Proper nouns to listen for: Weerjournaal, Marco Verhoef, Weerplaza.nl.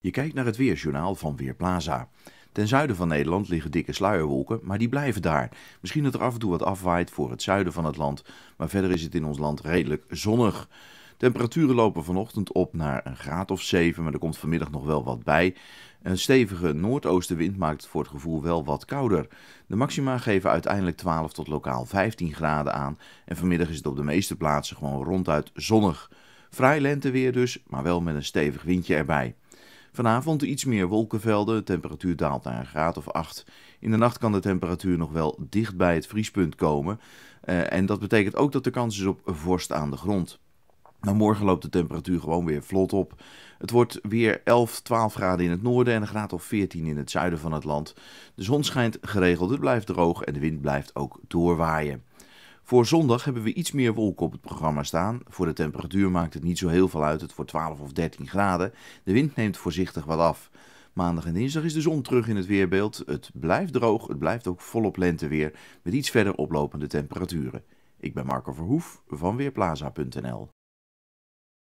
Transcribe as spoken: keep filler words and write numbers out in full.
Je kijkt naar het Weerjournaal van Weerplaza. Ten zuiden van Nederland liggen dikke sluierwolken, maar die blijven daar. Misschien dat er af en toe wat afwaait voor het zuiden van het land, maar verder is het in ons land redelijk zonnig. Temperaturen lopen vanochtend op naar een graad of zeven, maar er komt vanmiddag nog wel wat bij. Een stevige noordoostenwind maakt het voor het gevoel wel wat kouder. De maxima geven uiteindelijk twaalf tot lokaal vijftien graden aan en vanmiddag is het op de meeste plaatsen gewoon ronduit zonnig. Fraai lenteweer dus, maar wel met een stevig windje erbij. Vanavond iets meer wolkenvelden, de temperatuur daalt naar een graad of acht. In de nacht kan de temperatuur nog wel dicht bij het vriespunt komen. Uh, en dat betekent ook dat de kans is op vorst aan de grond. Nou, morgen loopt de temperatuur gewoon weer vlot op. Het wordt weer elf, twaalf graden in het noorden en een graad of veertien in het zuiden van het land. De zon schijnt geregeld, het blijft droog en de wind blijft ook doorwaaien. Voor zondag hebben we iets meer wolken op het programma staan. Voor de temperatuur maakt het niet zo heel veel uit, het wordt twaalf of dertien graden. De wind neemt voorzichtig wat af. Maandag en dinsdag is de zon terug in het weerbeeld. Het blijft droog, het blijft ook volop lenteweer met iets verder oplopende temperaturen. Ik ben Marco Verhoef van Weerplaza punt n l.